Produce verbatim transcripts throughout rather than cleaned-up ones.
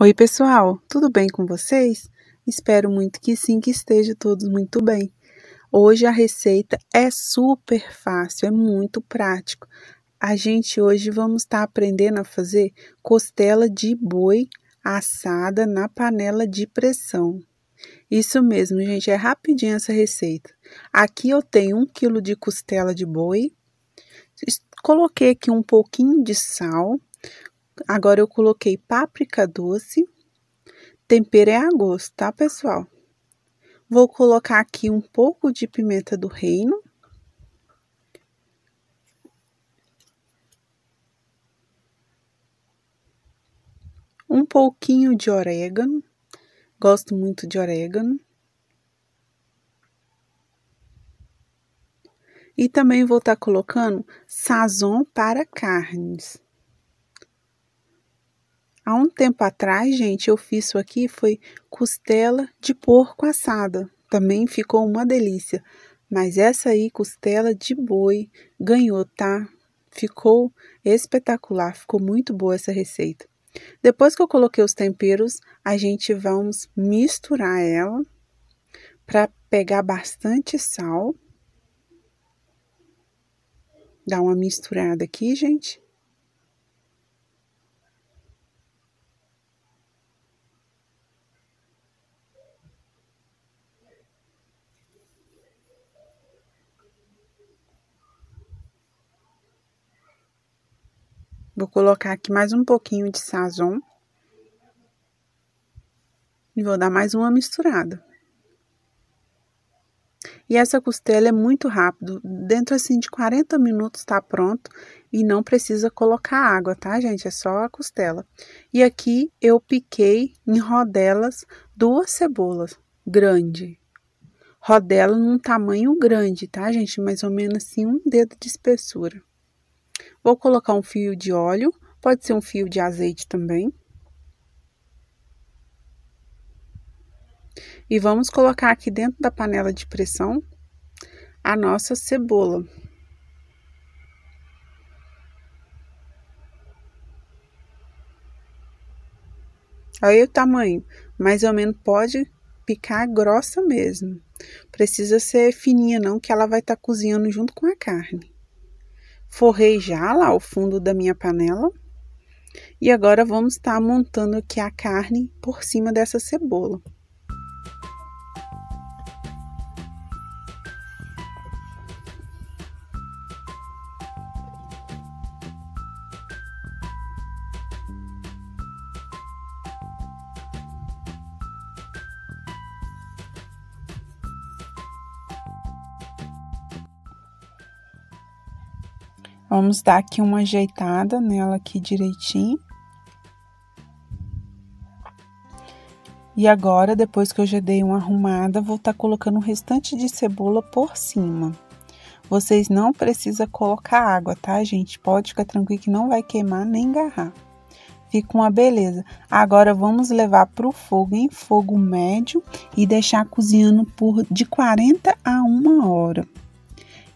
Oi, pessoal! Tudo bem com vocês? Espero muito que sim, que estejam todos muito bem. Hoje a receita é super fácil, é muito prático. A gente hoje vamos estar aprendendo a fazer costela de boi assada na panela de pressão. Isso mesmo, gente, é rapidinho essa receita. Aqui eu tenho um quilo de costela de boi. Coloquei aqui um pouquinho de sal. Agora, eu coloquei páprica doce, tempero é a gosto, tá, pessoal? Vou colocar aqui um pouco de pimenta do reino. Um pouquinho de orégano, gosto muito de orégano. E também vou estar colocando Sazón para carnes. Há um tempo atrás, gente, eu fiz isso aqui, foi costela de porco assada. Também ficou uma delícia. Mas essa aí, costela de boi, ganhou, tá? Ficou espetacular, ficou muito boa essa receita. Depois que eu coloquei os temperos, a gente vamos misturar ela para pegar bastante sal. Dá uma misturada aqui, gente. Vou colocar aqui mais um pouquinho de Sazón e vou dar mais uma misturada. E essa costela é muito rápido, dentro assim de quarenta minutos tá pronto e não precisa colocar água, tá, gente? É só a costela. E aqui eu piquei em rodelas duas cebolas grande. Rodela num tamanho grande, tá, gente? Mais ou menos assim um dedo de espessura. Vou colocar um fio de óleo, pode ser um fio de azeite também. E vamos colocar aqui dentro da panela de pressão a nossa cebola. Olha o tamanho, mais ou menos pode picar grossa mesmo. Precisa ser fininha não, que ela vai estar cozinhando junto com a carne. Forrei já lá o fundo da minha panela e agora vamos estar montando aqui a carne por cima dessa cebola. Vamos dar aqui uma ajeitada nela aqui direitinho. E agora, depois que eu já dei uma arrumada, vou estar colocando o restante de cebola por cima. Vocês não precisam colocar água, tá, gente? Pode ficar tranquilo que não vai queimar nem engarrar. Fica uma beleza. Agora, vamos levar para o fogo em fogo médio e deixar cozinhando por de quarenta a uma hora.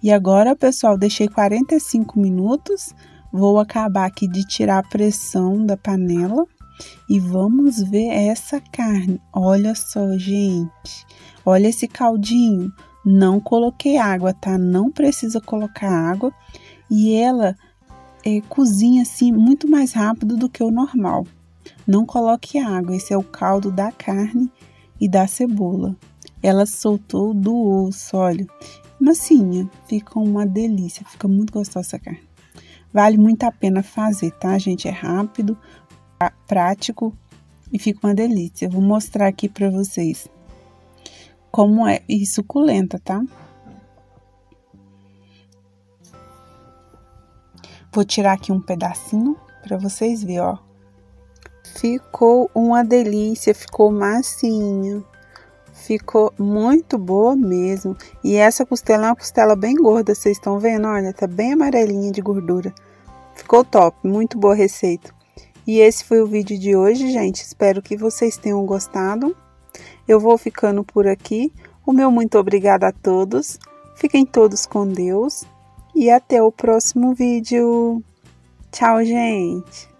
E agora, pessoal, deixei quarenta e cinco minutos, vou acabar aqui de tirar a pressão da panela e vamos ver essa carne. Olha só, gente, olha esse caldinho, não coloquei água, tá? Não precisa colocar água e ela é, cozinha assim muito mais rápido do que o normal. Não coloque água, esse é o caldo da carne e da cebola. Ela soltou do osso, olha. Massinha, fica uma delícia, fica muito gostosa essa carne. Vale muito a pena fazer, tá, gente? É rápido, prático e fica uma delícia. Vou mostrar aqui pra vocês como é e suculenta, tá? Vou tirar aqui um pedacinho pra vocês verem, ó. Ficou uma delícia, ficou massinha. Ficou muito boa mesmo. E essa costela é uma costela bem gorda, vocês estão vendo? Olha, tá bem amarelinha de gordura. Ficou top, muito boa receita. E esse foi o vídeo de hoje, gente. Espero que vocês tenham gostado. Eu vou ficando por aqui. O meu muito obrigada a todos. Fiquem todos com Deus. E até o próximo vídeo. Tchau, gente!